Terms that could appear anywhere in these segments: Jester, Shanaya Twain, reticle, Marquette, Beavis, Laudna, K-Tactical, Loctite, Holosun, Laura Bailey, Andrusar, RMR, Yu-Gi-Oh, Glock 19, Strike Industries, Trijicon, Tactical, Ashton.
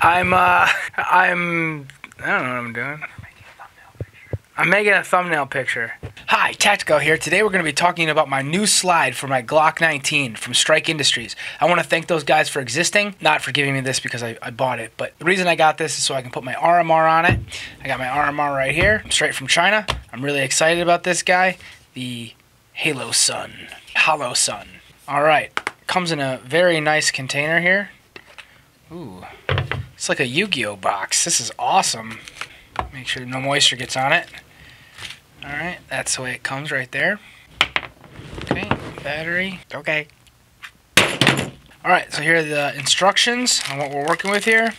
I don't know what I'm doing. I'm making a thumbnail picture. Hi, Tactical here. Today we're going to be talking about my new slide for my Glock 19 from Strike Industries. I want to thank those guys for existing, not for giving me this because I bought it, but the reason I got this is so I can put my RMR on it. I got my RMR right here, straight from China. I'm really excited about this guy, the Holosun. All right, comes in a very nice container here. Ooh, it's like a Yu-Gi-Oh box. This is awesome. Make sure no moisture gets on it. All right, that's the way it comes right there. Okay, battery. Okay. All right, so here are the instructions on what we're working with here.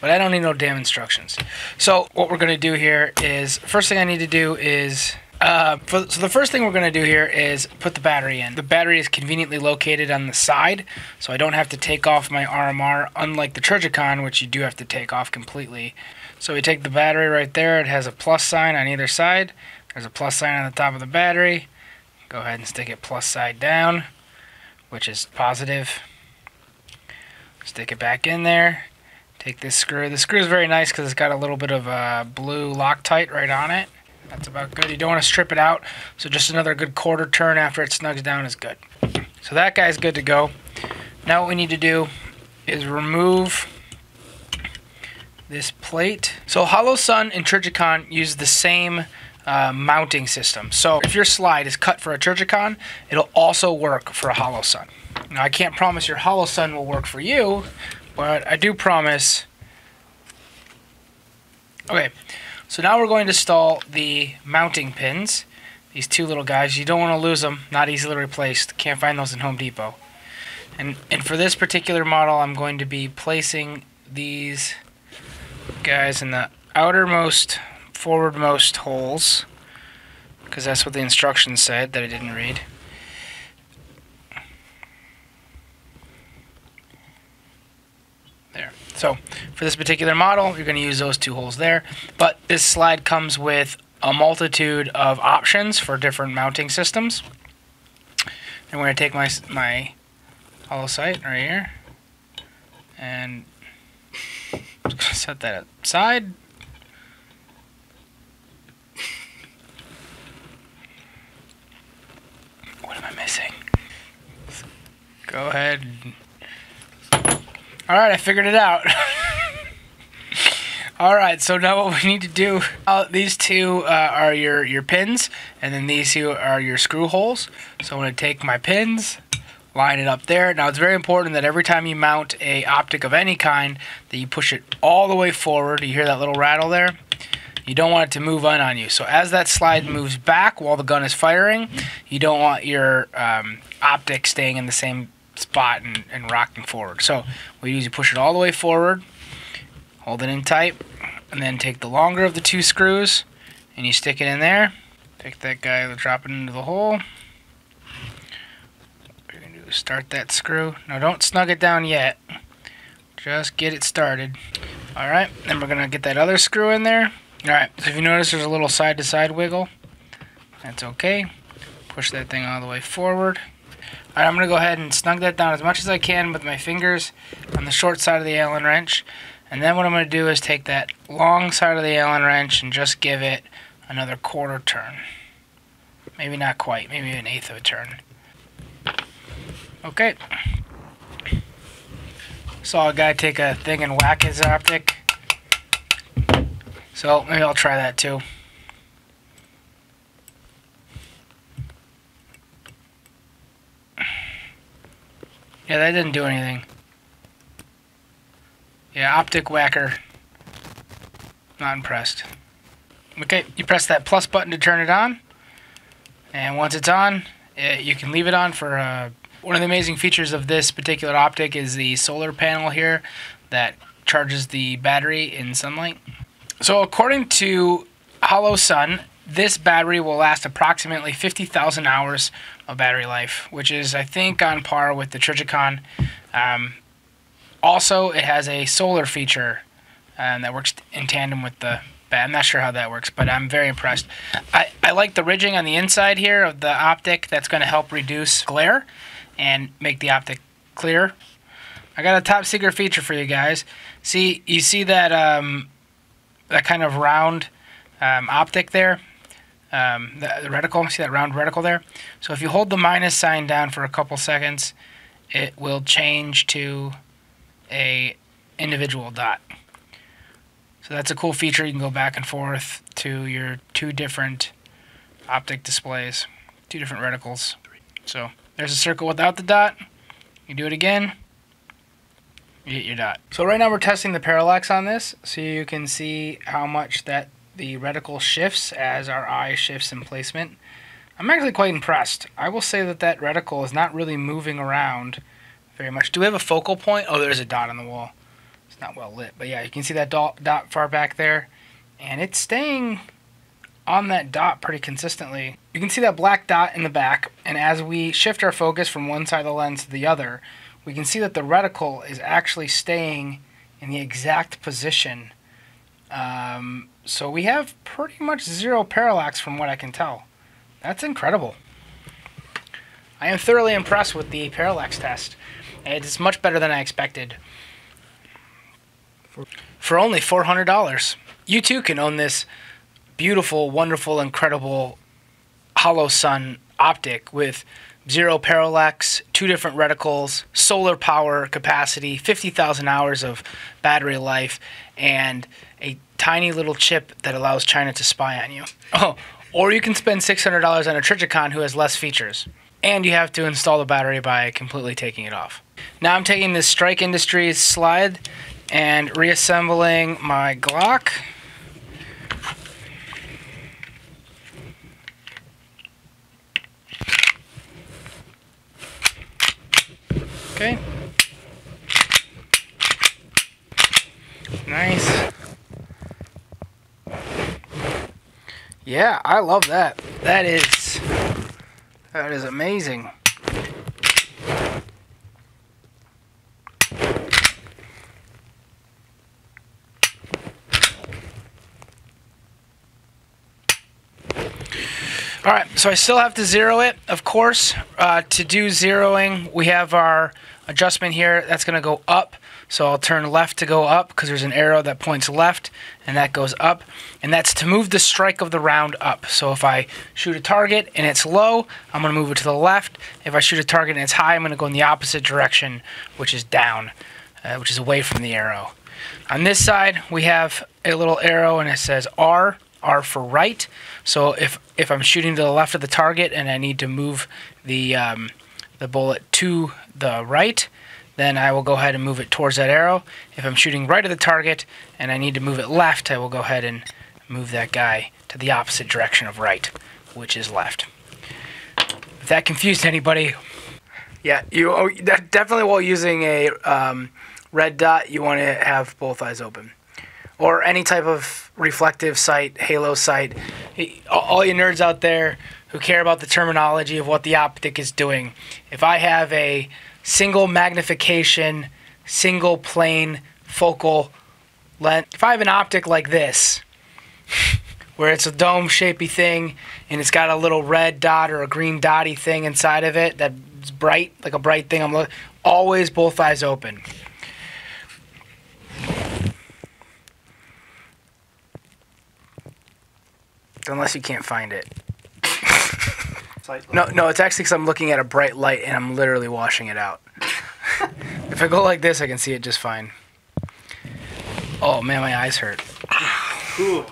But I don't need no damn instructions. So what we're gonna do here is, first thing I need to do is, so the first thing we're gonna do here is put the battery in. The battery is conveniently located on the side, so I don't have to take off my RMR, unlike the Trijicon, which you do have to take off completely. So we take the battery right there. It has a plus sign on either side. There's a plus sign on the top of the battery. Go ahead and stick it plus side down, which is positive. Stick it back in there. Take this screw. The screw is very nice because it's got a little bit of blue Loctite right on it. That's about good. You don't want to strip it out. So just another good quarter turn after it snugs down is good. So that guy's good to go. Now what we need to do is remove this plate. So Holosun and Trijicon use the same mounting system. So if your slide is cut for a Trijicon, it'll also work for a Holosun. Now I can't promise your Holosun will work for you, but I do promise. Okay, so now we're going to install the mounting pins. These two little guys, you don't want to lose them, not easily replaced. Can't find those in Home Depot. And for this particular model, I'm going to be placing these guys in the outermost, forwardmost holes, because that's what the instructions said that I didn't read. There. So for this particular model, you're going to use those two holes there. But this slide comes with a multitude of options for different mounting systems. I'm going to take my Holosite right here and set that aside. What am I missing? Go ahead. All right, I figured it out. All right, so now what we need to do, these two are your pins, and then these two are your screw holes. So I'm going to take my pins, line it up there. Now it's very important that every time you mount a optic of any kind that you push it all the way forward. You hear that little rattle there? You don't want it to move in on you. So as that slide moves back while the gun is firing, you don't want your optic staying in the same spot and rocking forward. So what you do is you push it all the way forward, hold it in tight, and then take the longer of the two screws and you stick it in there. Take that guy, drop it into the hole. Start that screw. Now don't snug it down yet. Just get it started. Alright, then we're going to get that other screw in there. Alright, so if you notice there's a little side-to-side wiggle, that's okay. Push that thing all the way forward. Alright, I'm going to go ahead and snug that down as much as I can with my fingers on the short side of the Allen wrench. And then what I'm going to do is take that long side of the Allen wrench and just give it another quarter turn. Maybe not quite, maybe an eighth of a turn. Okay, saw a guy take a thing and whack his optic, so maybe I'll try that too. Yeah, that didn't do anything. Yeah, optic whacker, not impressed. Okay, you press that plus button to turn it on, and once it's on, you can leave it on for one of the amazing features of this particular optic is the solar panel here that charges the battery in sunlight. So according to Holosun, this battery will last approximately 50,000 hours of battery life, which is, I think, on par with the Trijicon. Also, it has a solar feature that works in tandem with the bat. I'm not sure how that works, but I'm very impressed. I like the ridging on the inside here of the optic. That's going to help reduce glare and make the optic clear. I got a top secret feature for you guys. See, you see that that kind of round optic there, the reticle. See that round reticle there? So if you hold the minus sign down for a couple seconds, it will change to a individual dot. So that's a cool feature. You can go back and forth to your two different optic displays, two different reticles. So there's a circle without the dot. You do it again, you get your dot. So right now we're testing the parallax on this, so you can see how much that the reticle shifts as our eye shifts in placement. I'm actually quite impressed. I will say that that reticle is not really moving around very much. Do we have a focal point? Oh, there's a dot on the wall. It's not well lit, but yeah, you can see that dot far back there, and it's staying on that dot pretty consistently. You can see that black dot in the back, and as we shift our focus from one side of the lens to the other, we can see that the reticle is actually staying in the exact position. So we have pretty much zero parallax from what I can tell. That's incredible. I am thoroughly impressed with the parallax test. It's much better than I expected. For only $400, you too can own this beautiful, wonderful, incredible Holosun optic with zero parallax, two different reticles, solar power capacity, 50,000 hours of battery life, and a tiny little chip that allows China to spy on you. Oh, or you can spend $600 on a Trijicon who has less features, and you have to install the battery by completely taking it off. Now I'm taking this Strike Industries slide and reassembling my Glock. Okay. Nice. Yeah, I love that. That is amazing. All right, so I still have to zero it, of course. To do zeroing, we have our adjustment here. That's going to go up, so I'll turn left to go up because there's an arrow that points left, and that goes up. And that's to move the strike of the round up. So if I shoot a target and it's low, I'm going to move it to the left. If I shoot a target and it's high, I'm going to go in the opposite direction, which is down, which is away from the arrow. On this side, we have a little arrow, and it says R. R for right. So if I'm shooting to the left of the target and I need to move the bullet to the right, then I will go ahead and move it towards that arrow. If I'm shooting right at the target and I need to move it left, I will go ahead and move that guy to the opposite direction of right, which is left. If that confused anybody, yeah, you definitely, while using a red dot, you want to have both eyes open. Or any type of reflective sight, halo sight. All you nerds out there who care about the terminology of what the optic is doing. If I have a single magnification, single plane focal length, if I have an optic like this, where it's a dome-shapey thing and it's got a little red dot or a green dotty thing inside of it that's bright, like a bright thing, I'm always both eyes open. Unless you can't find it. No, it's actually because I'm looking at a bright light and I'm literally washing it out. If I go like this, I can see it just fine. Oh man, my eyes hurt. Ooh.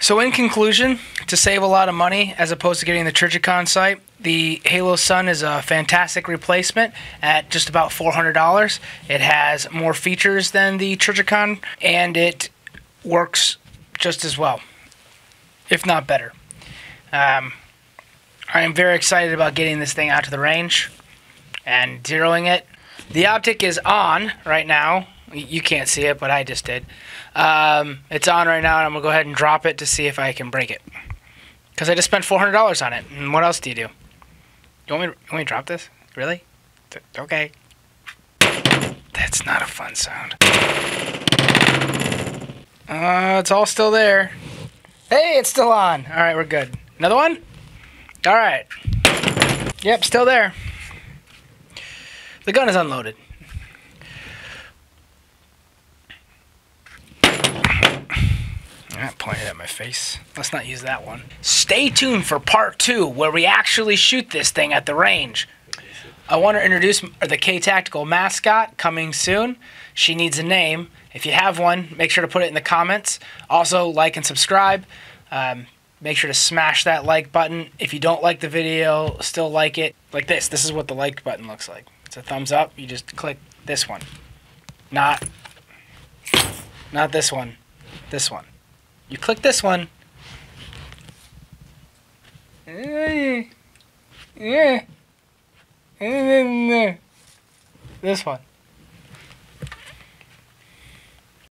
So in conclusion, to save a lot of money as opposed to getting the Trijicon sight, the Holosun is a fantastic replacement at just about $400. It has more features than the Trijicon and it works just as well, if not better. I am very excited about getting this thing out to the range and zeroing it. The optic is on right now. You can't see it, but I just did. It's on right now, and I'm going to go ahead and drop it to see if I can break it. Because I just spent $400 on it, and what else do you do? You want me to drop this? Really? Okay. That's not a fun sound. It's all still there. Hey, it's still on. All right, we're good. Another one? All right. Yep, still there. The gun is unloaded. You're not pointing at my face. Let's not use that one. Stay tuned for part 2, where we actually shoot this thing at the range. I want to introduce the K-Tactical mascot, coming soon. She needs a name. If you have one, make sure to put it in the comments. Also, like and subscribe. Make sure to smash that like button. If you don't like the video, still like it. Like this. This is what the like button looks like. It's a thumbs up. You just click this one. Not this one. This one. You click this one. Yeah. This one.